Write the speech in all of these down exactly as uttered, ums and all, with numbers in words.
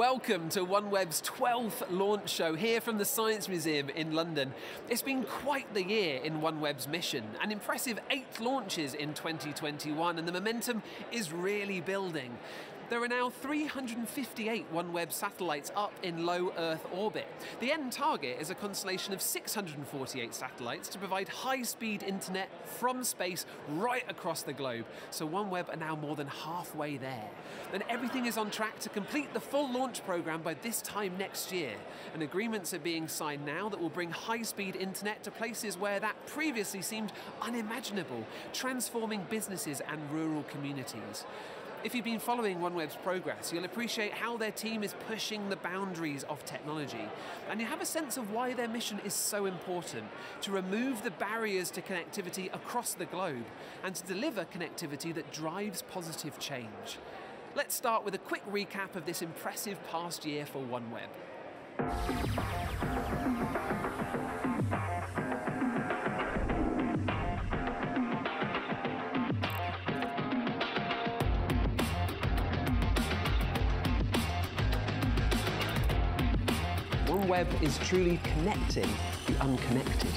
Welcome to OneWeb's twelfth launch show here from the Science Museum in London. It's been quite the year in OneWeb's mission, an impressive eight launches in twenty twenty-one, and the momentum is really building. There are now three hundred fifty-eight OneWeb satellites up in low Earth orbit. The end target is a constellation of six hundred forty-eight satellites to provide high-speed internet from space right across the globe. So OneWeb are now more than halfway there. And everything is on track to complete the full launch program by this time next year. And agreements are being signed now that will bring high-speed internet to places where that previously seemed unimaginable, transforming businesses and rural communities. If you've been following OneWeb's progress, you'll appreciate how their team is pushing the boundaries of technology. And you have a sense of why their mission is so important, to remove the barriers to connectivity across the globe and to deliver connectivity that drives positive change. Let's start with a quick recap of this impressive past year for OneWeb. OneWeb is truly connecting the unconnected.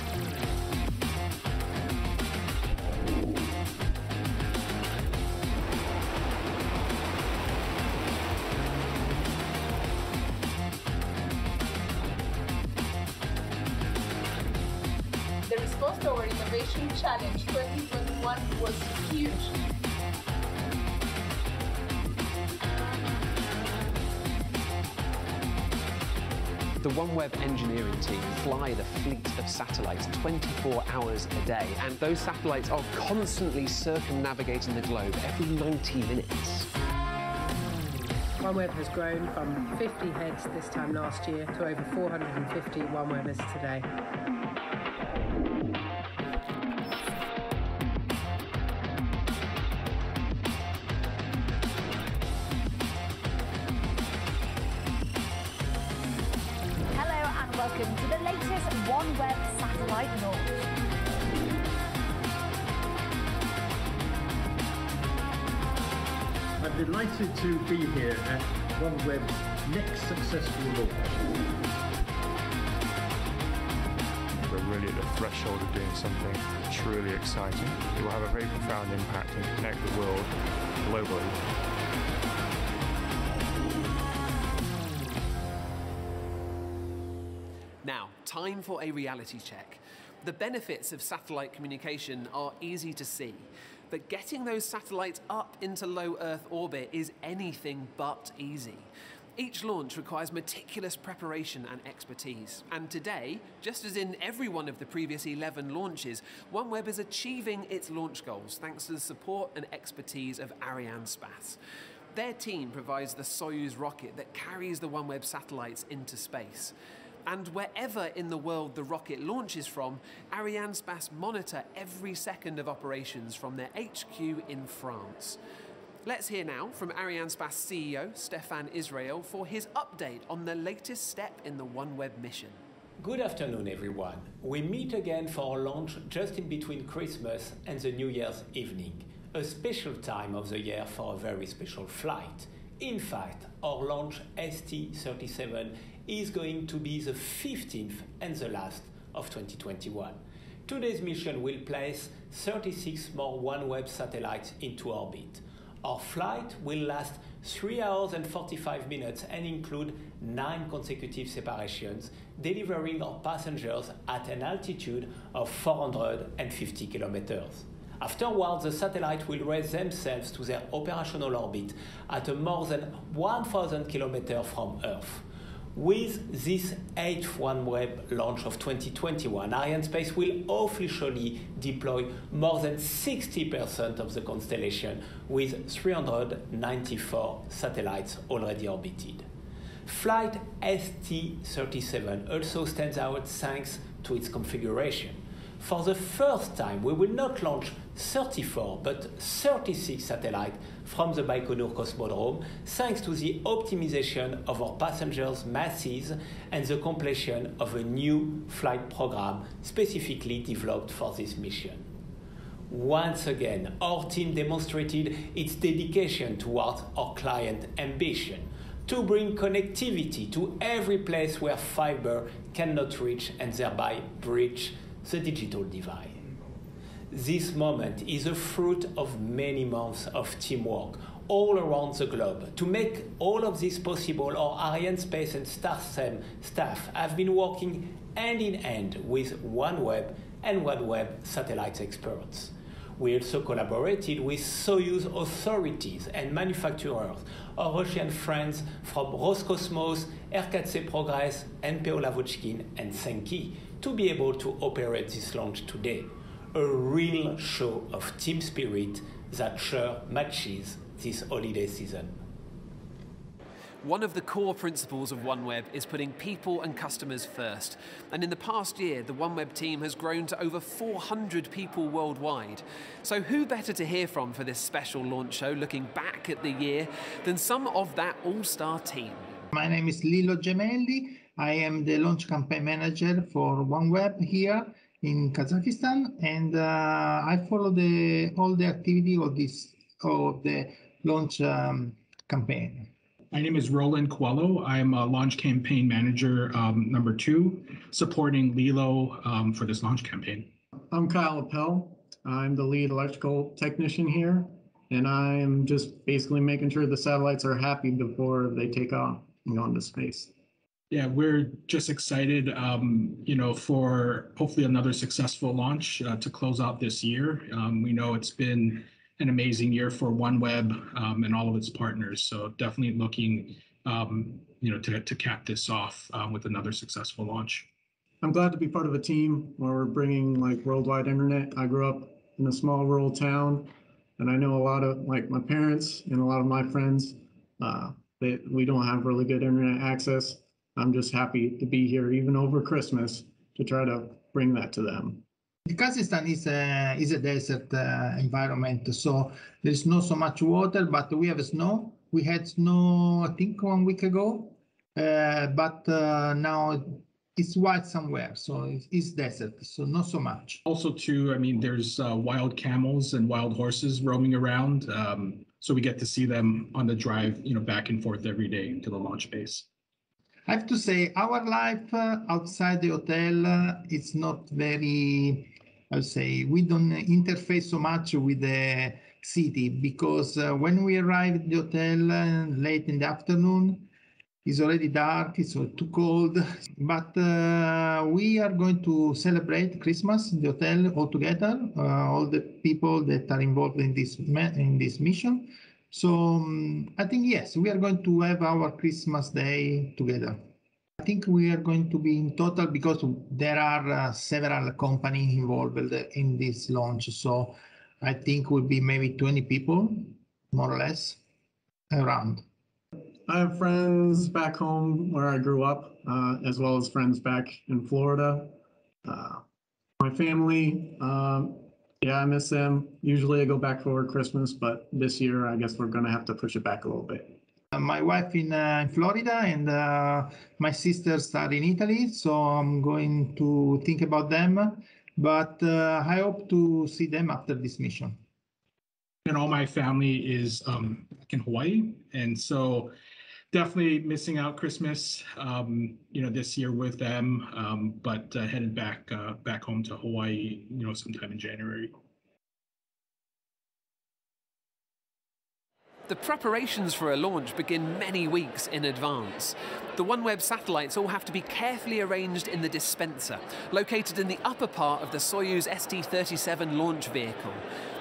The response to our Innovation Challenge twenty twenty-one was huge. The OneWeb engineering team fly the fleet of satellites twenty-four hours a day, and those satellites are constantly circumnavigating the globe every ninety minutes. OneWeb has grown from fifty heads this time last year to over four hundred fifty OneWebbers today. Welcome to the latest OneWeb satellite launch. I'm delighted to be here at OneWeb's next successful launch. We're really at the threshold of doing something truly exciting. It will have a very profound impact and connect the world globally. Now, time for a reality check. The benefits of satellite communication are easy to see, but getting those satellites up into low Earth orbit is anything but easy. Each launch requires meticulous preparation and expertise. And today, just as in every one of the previous eleven launches, OneWeb is achieving its launch goals thanks to the support and expertise of Arianespace. Their team provides the Soyuz rocket that carries the OneWeb satellites into space. And wherever in the world the rocket launches from, Arianespace monitor every second of operations from their H Q in France. Let's hear now from Arianespace C E O Stéphane Israël for his update on the latest step in the OneWeb mission. Good afternoon, everyone. We meet again for our launch just in between Christmas and the New Year's evening, a special time of the year for a very special flight. In fact, our launch S T thirty-seven is going to be the fifteenth and the last of twenty twenty-one. Today's mission will place thirty-six more OneWeb satellites into orbit. Our flight will last three hours and forty-five minutes and include nine consecutive separations, delivering our passengers at an altitude of four hundred fifty kilometers. Afterwards, the satellites will raise themselves to their operational orbit at a more than one thousand kilometers from Earth. With this eighth OneWeb launch of twenty twenty-one, Arianespace will officially deploy more than sixty percent of the constellation, with three hundred ninety-four satellites already orbited. Flight S T thirty-seven also stands out thanks to its configuration. For the first time, we will not launch thirty-four, but thirty-six satellites from the Baikonur Cosmodrome, thanks to the optimization of our passengers' masses and the completion of a new flight program specifically developed for this mission. Once again, our team demonstrated its dedication towards our client ambition. to bring connectivity to every place where fiber cannot reach and thereby breach the digital divide. This moment is a fruit of many months of teamwork all around the globe. To make all of this possible, our Arianespace and Starsem staff have been working hand in hand with OneWeb and OneWeb satellite experts. We also collaborated with Soyuz authorities and manufacturers, our Russian friends from Roscosmos, R K C Progress, N P O Lavochkin, and Senki, to be able to operate this launch today. A real show of team spirit that sure matches this holiday season. One of the core principles of OneWeb is putting people and customers first. And in the past year, the OneWeb team has grown to over four hundred people worldwide. So who better to hear from for this special launch show, looking back at the year, than some of that all-star team? My name is Lilo Gemelli. I am the launch campaign manager for OneWeb here in Kazakhstan. And uh, I follow the, all the activity of, this, of the launch um, campaign. My name is Roland Coelho. I'm a launch campaign manager um, number two, supporting Lilo um, for this launch campaign. I'm Kyle Appel. I'm the lead electrical technician here, and I'm just basically making sure the satellites are happy before they take off and go into space. Yeah, we're just excited, um, you know, for hopefully another successful launch uh, to close out this year. Um, we know it's been an amazing year for OneWeb um, and all of its partners. So definitely looking, um, you know, to, to cap this off um, with another successful launch. I'm glad to be part of a team where we're bringing like worldwide internet. I grew up in a small rural town, and I know a lot of like my parents and a lot of my friends. Uh, they, we don't have really good internet access. I'm just happy to be here, even over Christmas, to try to bring that to them. Kazakhstan is a, is a desert uh, environment, so there's not so much water, but we have snow. We had snow, I think, one week ago, uh, but uh, now it's white somewhere, so it's desert, so not so much. Also, too, I mean, there's uh, wild camels and wild horses roaming around, um, so we get to see them on the drive, you know, back and forth every day to the launch base. I have to say, our life uh, outside the hotel, uh, it's not very... I'll say we don't interface so much with the city, because uh, when we arrive at the hotel uh, late in the afternoon, it's already dark, it's too cold. But uh, we are going to celebrate Christmas in the hotel all together, uh, all the people that are involved in this in this mission. So um, I think, yes, we are going to have our Christmas day together. I think we are going to be in total, because there are uh, several companies involved in this launch. So I think we'll be maybe twenty people, more or less, around. I have friends back home where I grew up, uh, as well as friends back in Florida. Uh, my family, um, yeah, I miss them. Usually I go back for Christmas, but this year I guess we're going to have to push it back a little bit. My wife in uh, Florida, and uh, my sisters are in Italy, so I'm going to think about them, but uh, I hope to see them after this mission. And all my family is um, in Hawaii, and so definitely missing out Christmas, um, you know, this year with them, um, but uh, headed back uh, back home to Hawaii, you know, sometime in January. The preparations for a launch begin many weeks in advance. The OneWeb satellites all have to be carefully arranged in the dispenser, located in the upper part of the Soyuz S T thirty-seven launch vehicle.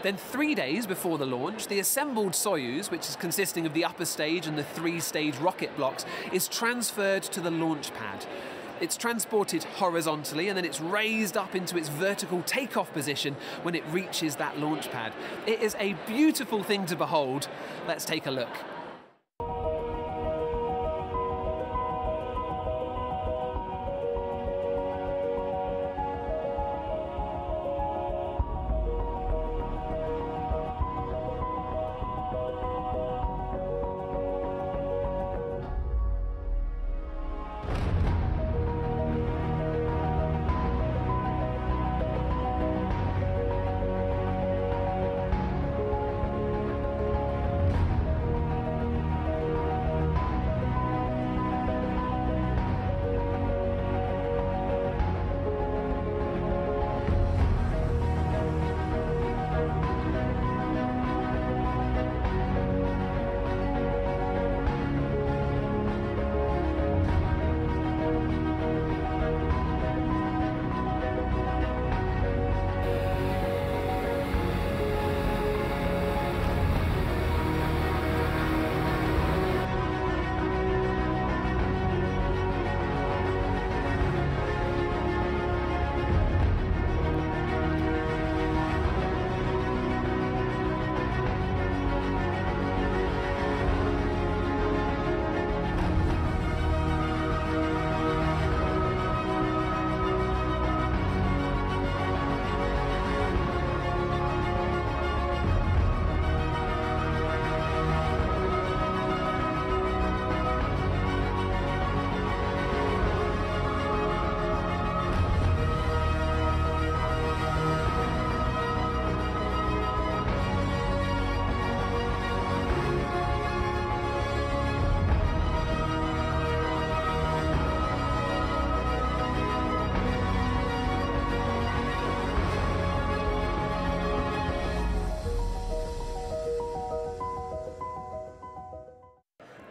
Then three days before the launch, the assembled Soyuz, which is consisting of the upper stage and the three-stage rocket blocks, is transferred to the launch pad. It's transported horizontally, and then it's raised up into its vertical takeoff position when it reaches that launch pad. It is a beautiful thing to behold. Let's take a look.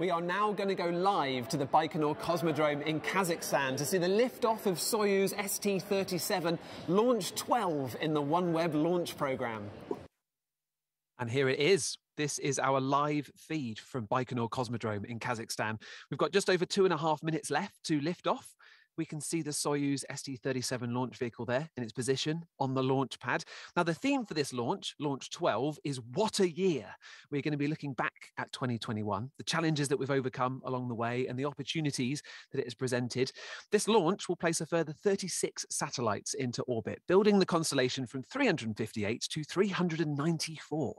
We are now going to go live to the Baikonur Cosmodrome in Kazakhstan to see the liftoff of Soyuz S T thirty-seven, launch twelve in the OneWeb launch program. And here it is. This is our live feed from Baikonur Cosmodrome in Kazakhstan. We've got just over two and a half minutes left to lift off. We can see the Soyuz S T thirty-seven launch vehicle there in its position on the launch pad. Now, the theme for this launch, launch twelve, is what a year. We're going to be looking back at twenty twenty-one, the challenges that we've overcome along the way and the opportunities that it has presented. This launch will place a further thirty-six satellites into orbit, building the constellation from three hundred fifty-eight to three hundred ninety-four.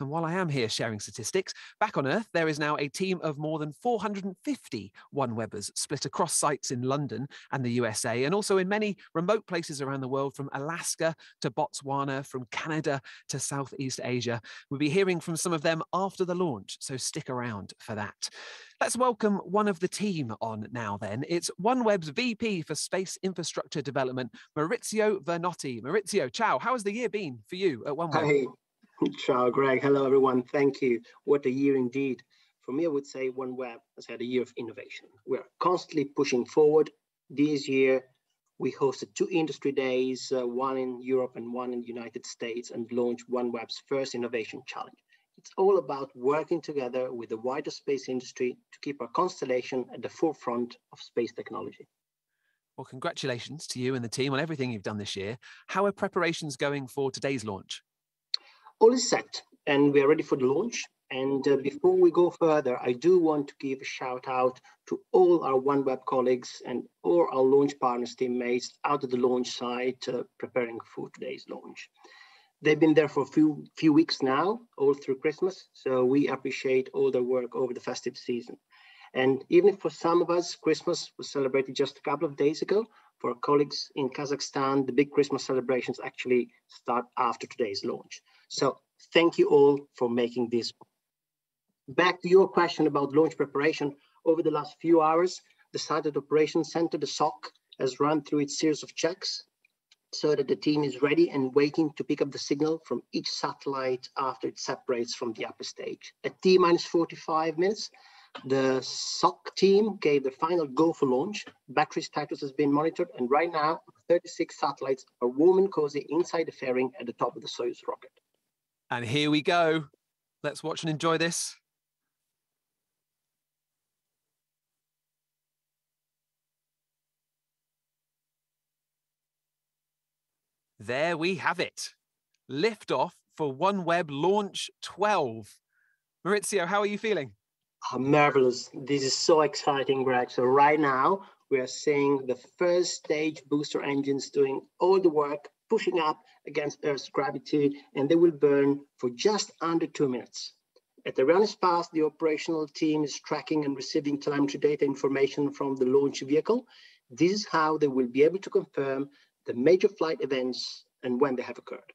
And while I am here sharing statistics, back on Earth, there is now a team of more than four hundred fifty OneWebbers split across sites in London and the U S A, and also in many remote places around the world, from Alaska to Botswana, from Canada to Southeast Asia. We'll be hearing from some of them after the launch, so stick around for that. Let's welcome one of the team on now then. It's OneWeb's V P for Space Infrastructure Development, Maurizio Vernotti. Maurizio, ciao. How has the year been for you at OneWeb? Hey, ciao, Greg. Hello, everyone. Thank you. What a year indeed. For me, I would say OneWeb has had a year of innovation. We're constantly pushing forward. This year, we hosted two industry days, uh, one in Europe and one in the United States, and launched OneWeb's first innovation challenge. It's all about working together with the wider space industry to keep our constellation at the forefront of space technology. Well, congratulations to you and the team on everything you've done this year. How are preparations going for today's launch? All is set, and we are ready for the launch. And uh, before we go further, I do want to give a shout out to all our OneWeb colleagues and all our launch partners, teammates out at the launch site uh, preparing for today's launch. They've been there for a few, few weeks now, all through Christmas, so we appreciate all their work over the festive season. And even if for some of us, Christmas was celebrated just a couple of days ago, for our colleagues in Kazakhstan, the big Christmas celebrations actually start after today's launch. So thank you all for making this possible. Back to your question about launch preparation, over the last few hours, the Satellite Operations Center, the S O C, has run through its series of checks so that the team is ready and waiting to pick up the signal from each satellite after it separates from the upper stage. At T minus forty-five minutes, the S O C team gave the final go for launch. Battery status has been monitored, and right now, thirty-six satellites are warm and cozy inside the fairing at the top of the Soyuz rocket. And here we go. Let's watch and enjoy this. There we have it. Liftoff for OneWeb Launch twelve. Maurizio, how are you feeling? Oh, marvelous. This is so exciting, Greg. So right now, we are seeing the first stage booster engines doing all the work, pushing up against Earth's gravity, and they will burn for just under two minutes. At Arianespace, the operational team is tracking and receiving telemetry data information from the launch vehicle. This is how they will be able to confirm the major flight events and when they have occurred.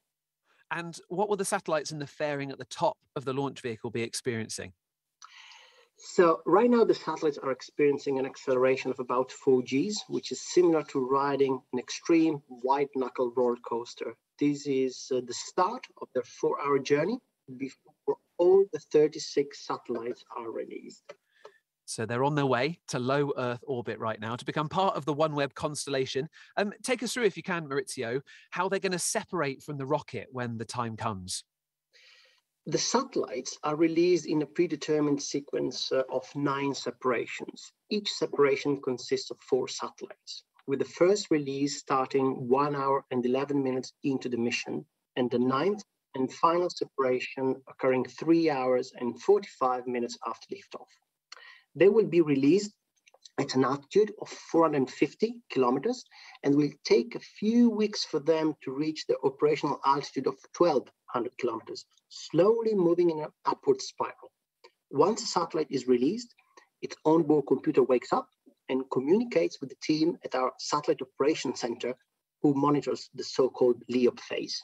And what will the satellites in the fairing at the top of the launch vehicle be experiencing? So right now the satellites are experiencing an acceleration of about four Gs, which is similar to riding an extreme white-knuckle roller coaster. This is uh, the start of their four-hour journey before all the thirty-six satellites are released. So they're on their way to low Earth orbit right now to become part of the OneWeb constellation. Um, take us through, if you can, Maurizio, how they're going to separate from the rocket when the time comes. The satellites are released in a predetermined sequence uh, of nine separations. Each separation consists of four satellites, with the first release starting one hour and eleven minutes into the mission, and the ninth and final separation occurring three hours and forty-five minutes after liftoff. They will be released at an altitude of four hundred fifty kilometers, and will take a few weeks for them to reach the operational altitude of twelve hundred kilometers, slowly moving in an upward spiral. Once a satellite is released, its onboard computer wakes up and communicates with the team at our Satellite Operations Center, who monitors the so-called LEOP phase.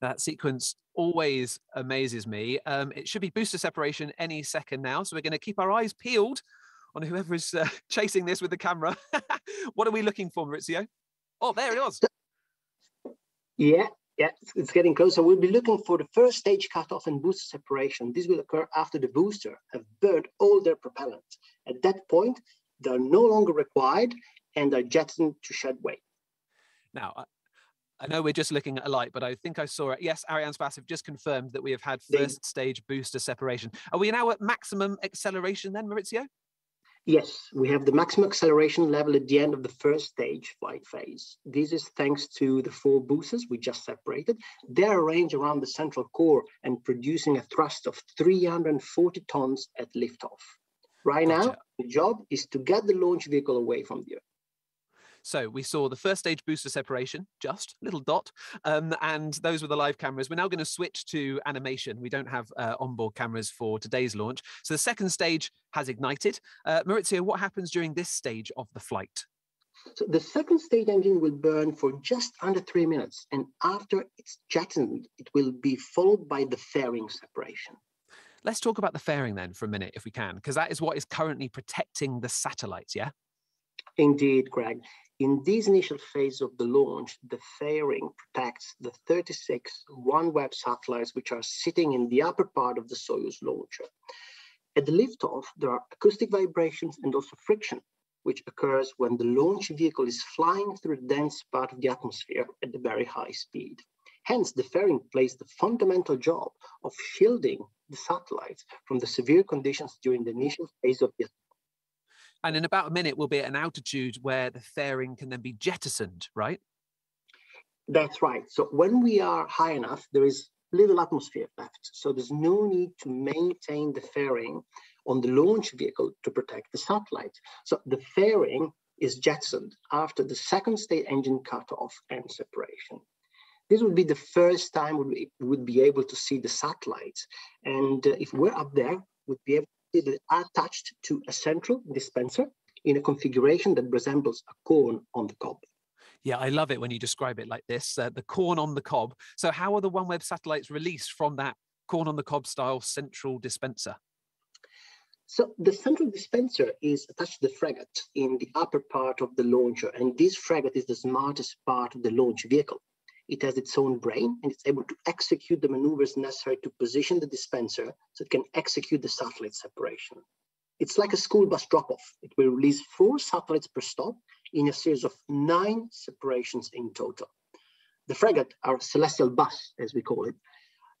That sequence always amazes me. Um, it should be booster separation any second now, so we're going to keep our eyes peeled on whoever is uh, chasing this with the camera. What are we looking for, Maurizio? Oh, there it was. Yeah, Yeah, it's getting closer. We'll be looking for the first stage cutoff and booster separation. This will occur after the booster have burned all their propellant. At that point, they're no longer required and are jettisoned to shed weight. Now, I know we're just looking at a light, but I think I saw it. Yes, Arianespace have just confirmed that we have had first stage booster separation. Are we now at maximum acceleration then, Maurizio? Yes, we have the maximum acceleration level at the end of the first stage flight phase. This is thanks to the four boosters we just separated. They're arranged around the central core and producing a thrust of three hundred forty tons at liftoff. Right now, the job is to get the launch vehicle away from the Earth. So we saw the first stage booster separation, just little dot, um, and those were the live cameras. We're now going to switch to animation. We don't have uh, onboard cameras for today's launch. So the second stage has ignited. Uh, Maurizio, what happens during this stage of the flight? So the second stage engine will burn for just under three minutes. And after it's jettisoned, it will be followed by the fairing separation. Let's talk about the fairing then for a minute, if we can, because that is what is currently protecting the satellites, yeah? Indeed, Greg. In this initial phase of the launch, the fairing protects the thirty-six OneWeb satellites which are sitting in the upper part of the Soyuz launcher. At the liftoff, there are acoustic vibrations and also friction, which occurs when the launch vehicle is flying through the dense part of the atmosphere at a very high speed. Hence, the fairing plays the fundamental job of shielding the satellites from the severe conditions during the initial phase of the And in about a minute, we'll be at an altitude where the fairing can then be jettisoned, right? That's right. So when we are high enough, there is little atmosphere left. So there's no need to maintain the fairing on the launch vehicle to protect the satellite. So the fairing is jettisoned after the second stage engine cutoff and separation. This would be the first time we would be able to see the satellites. And if we're up there, we'd be able They are attached to a central dispenser in a configuration that resembles a corn on the cob. Yeah, I love it when you describe it like this, uh, the corn on the cob. So how are the OneWeb satellites released from that corn on the cob style central dispenser? So the central dispenser is attached to the Fregat in the upper part of the launcher, and this Fregat is the smartest part of the launch vehicle. It has its own brain and it's able to execute the maneuvers necessary to position the dispenser so it can execute the satellite separation. It's like a school bus drop-off. It will release four satellites per stop in a series of nine separations in total. The Fregat, our celestial bus, as we call it,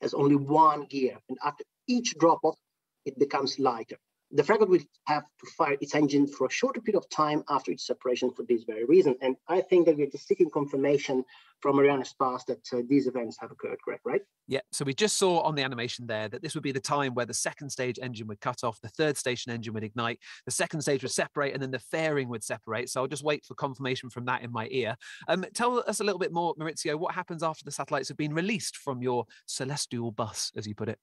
has only one gear. And after each drop-off, it becomes lighter. The Fregat will have to fire its engine for a shorter period of time after its separation for this very reason. And I think that we're just seeking confirmation from Arianespace that uh, these events have occurred, Greg, right? Yeah, so we just saw on the animation there that this would be the time where the second stage engine would cut off, the third station engine would ignite, the second stage would separate, and then the fairing would separate. So I'll just wait for confirmation from that in my ear. Um, tell us a little bit more, Maurizio, what happens after the satellites have been released from your celestial bus, as you put it?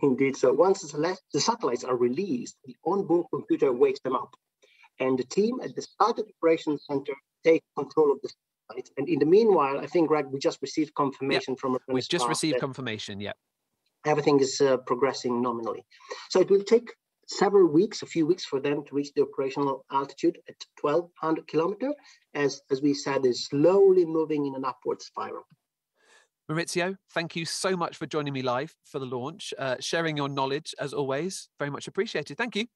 Indeed. So once the satellites are released, the onboard computer wakes them up. And the team at the Satellite Operations Center take control of the satellite. And in the meanwhile, I think, Greg, we just received confirmation yep. from... We've just received confirmation, yeah. Everything is uh, progressing nominally. So it will take several weeks, a few weeks for them to reach the operational altitude at twelve hundred kilometers. As, as we said, is slowly moving in an upward spiral. Maurizio, thank you so much for joining me live for the launch, uh, sharing your knowledge, as always. Very much appreciated. Thank you.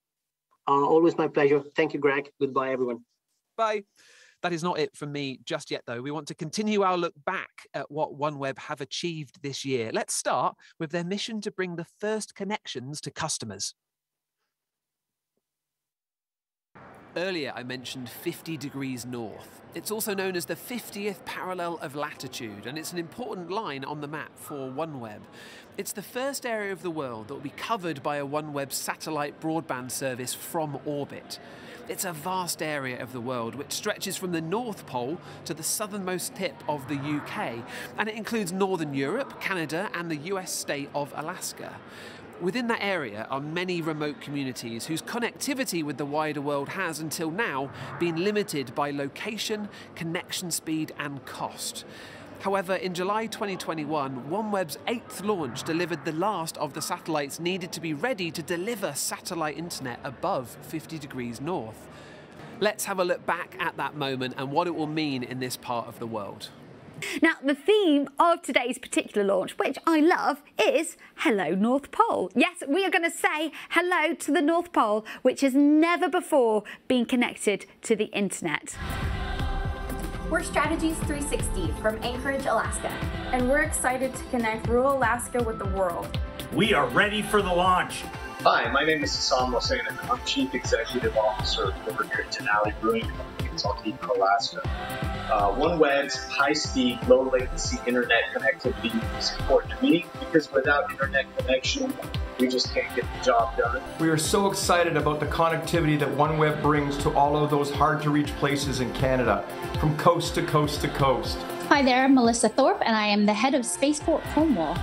Uh, always my pleasure. Thank you, Greg. Goodbye, everyone. Bye. That is not it from me just yet, though. We want to continue our look back at what OneWeb have achieved this year. Let's start with their mission to bring the first connections to customers. Earlier, I mentioned fifty degrees north. It's also known as the fiftieth parallel of latitude, and it's an important line on the map for OneWeb. It's the first area of the world that will be covered by a OneWeb satellite broadband service from orbit. It's a vast area of the world which stretches from the North Pole to the southernmost tip of the U K, and it includes northern Europe, Canada, and the U S state of Alaska. Within that area are many remote communities whose connectivity with the wider world has, until now, been limited by location, connection speed and cost. However, in July twenty twenty-one, OneWeb's eighth launch delivered the last of the satellites needed to be ready to deliver satellite internet above fifty degrees north. Let's have a look back at that moment and what it will mean in this part of the world. Now, the theme of today's particular launch, which I love, is Hello North Pole. Yes, we are going to say hello to the North Pole, which has never before been connected to the internet. We're Strategies three sixty from Anchorage, Alaska, and we're excited to connect rural Alaska with the world. We are ready for the launch. Hi, my name is Hasan Mosanin. I'm Chief Executive Officer over here at Denali Brewing Company in Saltillo, Alaska. Uh, OneWeb's high-speed, low-latency internet connectivity is important to me because without internet connection, we just can't get the job done. We are so excited about the connectivity that OneWeb brings to all of those hard-to-reach places in Canada, from coast to coast to coast. Hi there, I'm Melissa Thorpe, and I am the head of Spaceport Cornwall.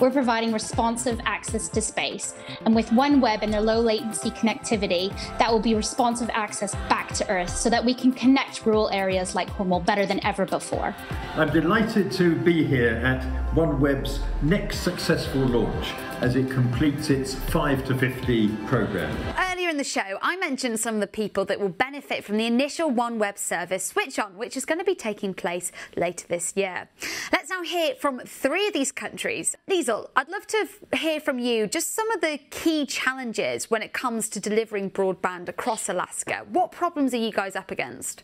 We're providing responsive access to space. And with OneWeb and their low latency connectivity, that will be responsive access back to Earth so that we can connect rural areas like Cornwall better than ever before. I'm delighted to be here at OneWeb's next successful launch as it completes its five to fifty program. Earlier in the show, I mentioned some of the people that will benefit from the initial OneWeb service switch on, which is going to be taking place later this year. Let's now hear from three of these countries. These I'd love to hear from you just some of the key challenges when it comes to delivering broadband across Alaska. What problems are you guys up against?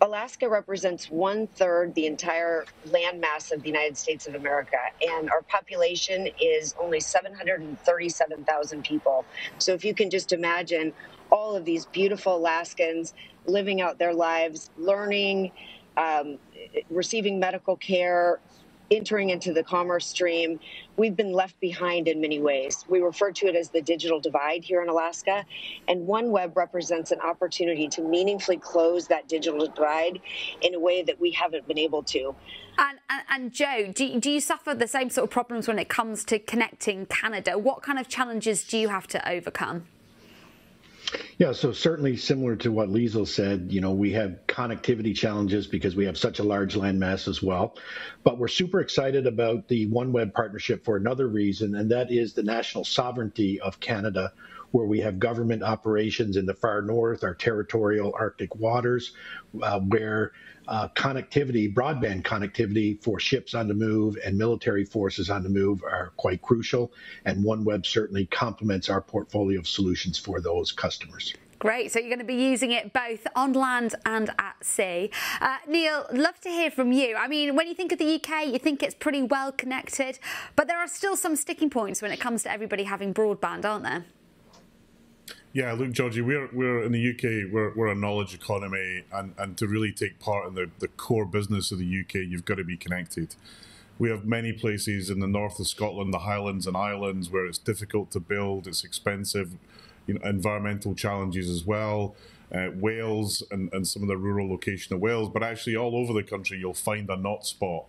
Alaska represents one-third the entire landmass of the United States of America, and our population is only seven hundred thirty-seven thousand people. So if you can just imagine all of these beautiful Alaskans living out their lives, learning, um, receiving medical care, entering into the commerce stream, we've been left behind in many ways. We refer to it as the digital divide here in Alaska, and OneWeb represents an opportunity to meaningfully close that digital divide in a way that we haven't been able to. And, and, and Joe, do, do you suffer the same sort of problems when it comes to connecting Canada? What kind of challenges do you have to overcome? Yeah, so certainly similar to what Liesl said, you know, we have connectivity challenges because we have such a large landmass as well. But we're super excited about the OneWeb partnership for another reason, and that is the national sovereignty of Canada, where we have government operations in the far north, our territorial Arctic waters, uh, where uh, connectivity, broadband connectivity for ships on the move and military forces on the move are quite crucial. And OneWeb certainly complements our portfolio of solutions for those customers. Great. So you're going to be using it both on land and at sea. Uh, Neil, love to hear from you. I mean, when you think of the U K, you think it's pretty well connected, but there are still some sticking points when it comes to everybody having broadband, aren't there? Yeah, look, Georgie, we're, we're in the U K, we're, we're a knowledge economy, and, and to really take part in the, the core business of the U K, you've got to be connected. We have many places in the north of Scotland, the Highlands and Islands, where it's difficult to build, it's expensive, you know, environmental challenges as well, uh, Wales and, and some of the rural location of Wales, but actually all over the country you'll find a knot spot.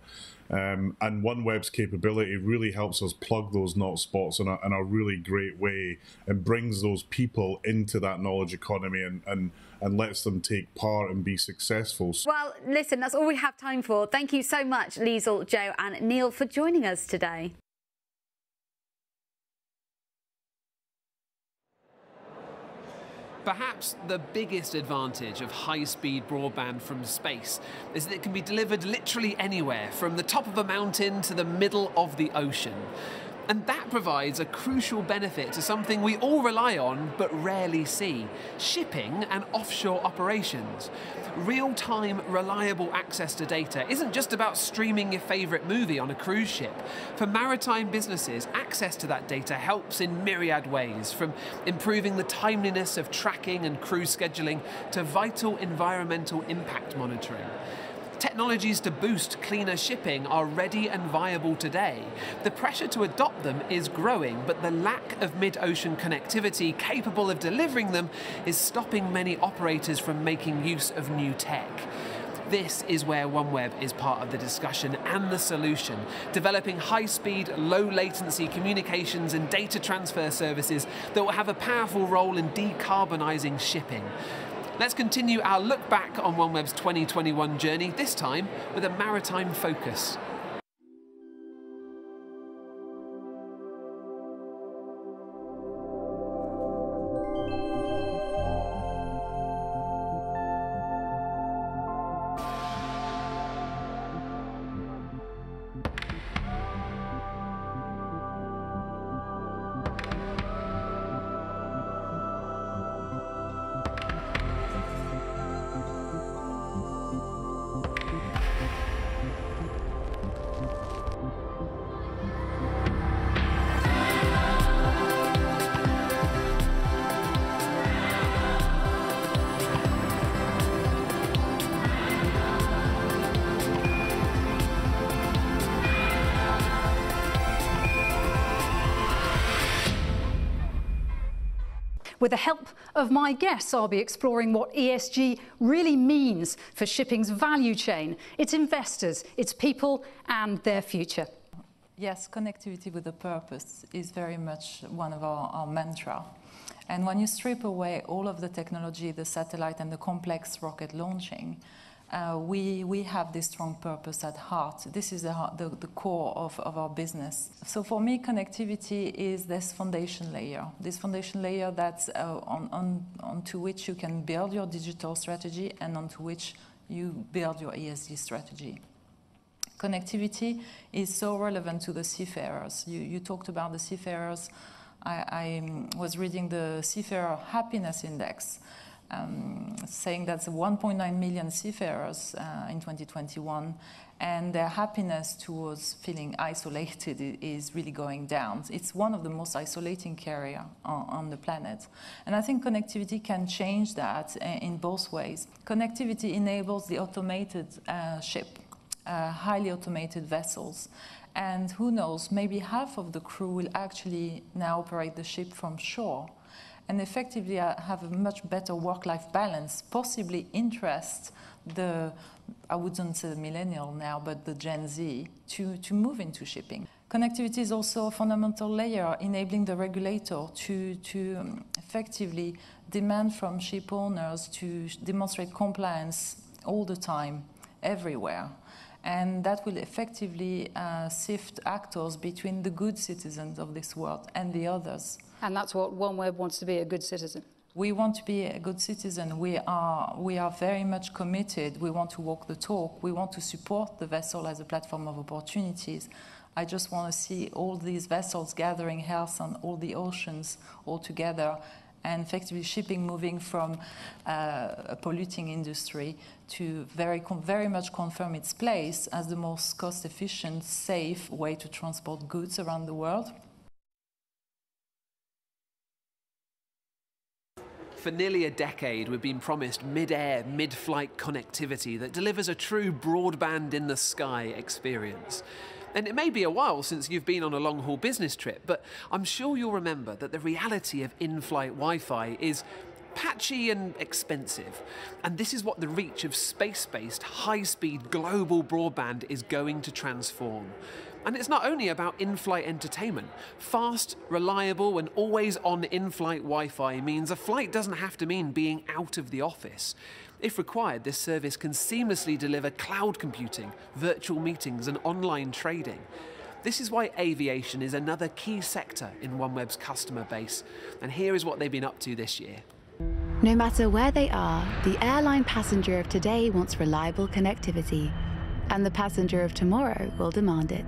Um, and OneWeb's capability really helps us plug those knot spots in a, in a really great way and brings those people into that knowledge economy and, and, and lets them take part and be successful. Well, listen, that's all we have time for. Thank you so much, Liesl, Joe and Neil, for joining us today. Perhaps the biggest advantage of high-speed broadband from space is that it can be delivered literally anywhere, from the top of a mountain to the middle of the ocean. And that provides a crucial benefit to something we all rely on but rarely see: shipping and offshore operations. Real-time, reliable access to data isn't just about streaming your favourite movie on a cruise ship. For maritime businesses, access to that data helps in myriad ways, from improving the timeliness of tracking and crew scheduling to vital environmental impact monitoring. Technologies to boost cleaner shipping are ready and viable today. The pressure to adopt them is growing, but the lack of mid-ocean connectivity capable of delivering them is stopping many operators from making use of new tech. This is where OneWeb is part of the discussion and the solution, developing high-speed, low-latency communications and data transfer services that will have a powerful role in decarbonising shipping. Let's continue our look back on OneWeb's twenty twenty-one journey, this time with a maritime focus. With the help of my guests, I'll be exploring what E S G really means for shipping's value chain, its investors, its people and their future. Yes, connectivity with a purpose is very much one of our, our mantra. And when you strip away all of the technology, the satellite and the complex rocket launching, Uh, we, we have this strong purpose at heart. This is the, the, the core of, of our business. So for me, connectivity is this foundation layer, this foundation layer that's uh, on, on, onto which you can build your digital strategy and onto which you build your E S G strategy. Connectivity is so relevant to the seafarers. You, you talked about the seafarers. I, I was reading the Seafarer Happiness Index. Um, saying that one point nine million seafarers uh, in twenty twenty-one, and their happiness towards feeling isolated is really going down. It's one of the most isolating carriers on, on the planet. And I think connectivity can change that in both ways. Connectivity enables the automated uh, ship, uh, highly automated vessels. And who knows, maybe half of the crew will actually now operate the ship from shore, and effectively have a much better work-life balance, possibly interest the, I wouldn't say the millennial now, but the Gen Z, to, to move into shipping. Connectivity is also a fundamental layer, enabling the regulator to, to effectively demand from ship owners to demonstrate compliance all the time, everywhere. And that will effectively uh, sift actors between the good citizens of this world and the others. And that's what OneWeb wants to be, a good citizen. We want to be a good citizen. We are, we are very much committed. We want to walk the talk. We want to support the vessel as a platform of opportunities. I just want to see all these vessels gathering health on all the oceans all together, and effectively shipping moving from uh, a polluting industry to very, very much confirm its place as the most cost-efficient, safe way to transport goods around the world. For nearly a decade, we've been promised mid-air, mid-flight connectivity that delivers a true broadband-in-the-sky experience. And it may be a while since you've been on a long-haul business trip, but I'm sure you'll remember that the reality of in-flight Wi-Fi is patchy and expensive. And this is what the reach of space-based, high-speed global broadband is going to transform. And it's not only about in-flight entertainment. Fast, reliable and always-on in-flight Wi-Fi means a flight doesn't have to mean being out of the office. If required, this service can seamlessly deliver cloud computing, virtual meetings and online trading. This is why aviation is another key sector in OneWeb's customer base. And here is what they've been up to this year. No matter where they are, the airline passenger of today wants reliable connectivity, and the passenger of tomorrow will demand it.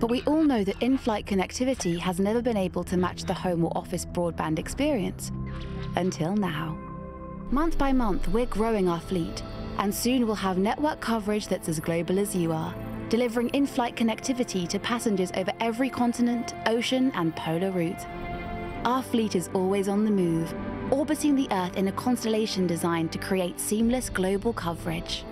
But we all know that in-flight connectivity has never been able to match the home or office broadband experience, until now. Month by month, we're growing our fleet, and soon we'll have network coverage that's as global as you are, delivering in-flight connectivity to passengers over every continent, ocean, and polar route. Our fleet is always on the move, orbiting the Earth in a constellation designed to create seamless global coverage.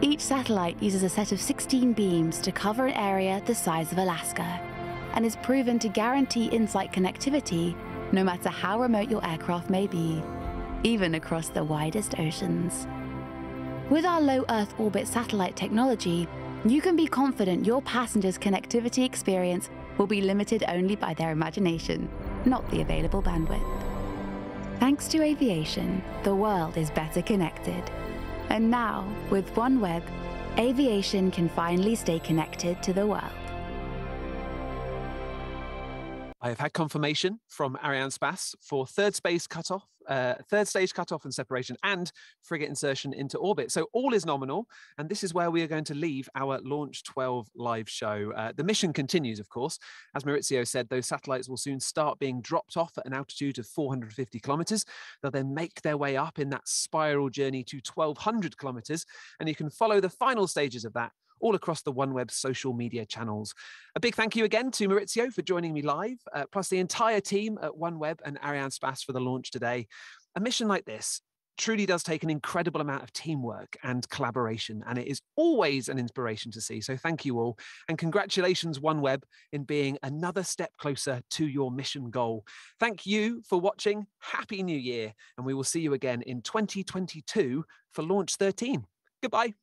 Each satellite uses a set of sixteen beams to cover an area the size of Alaska, and is proven to guarantee in-flight connectivity no matter how remote your aircraft may be, even across the widest oceans. With our low Earth orbit satellite technology, you can be confident your passengers' connectivity experience will be limited only by their imagination, not the available bandwidth. Thanks to aviation, the world is better connected. And now, with OneWeb, aviation can finally stay connected to the world. I have had confirmation from Arianespace for third space cutoff, uh, third stage cutoff and separation, and frigate insertion into orbit. So all is nominal, and this is where we are going to leave our Launch twelve live show. Uh, the mission continues, of course. As Maurizio said, those satellites will soon start being dropped off at an altitude of four hundred fifty kilometers. They'll then make their way up in that spiral journey to twelve hundred kilometers, and you can follow the final stages of that all across the OneWeb social media channels. A big thank you again to Maurizio for joining me live, uh, plus the entire team at OneWeb and Arianespace for the launch today. A mission like this truly does take an incredible amount of teamwork and collaboration, and it is always an inspiration to see. So thank you all, and congratulations OneWeb in being another step closer to your mission goal. Thank you for watching. Happy New Year, and we will see you again in twenty twenty-two for Launch thirteen. Goodbye.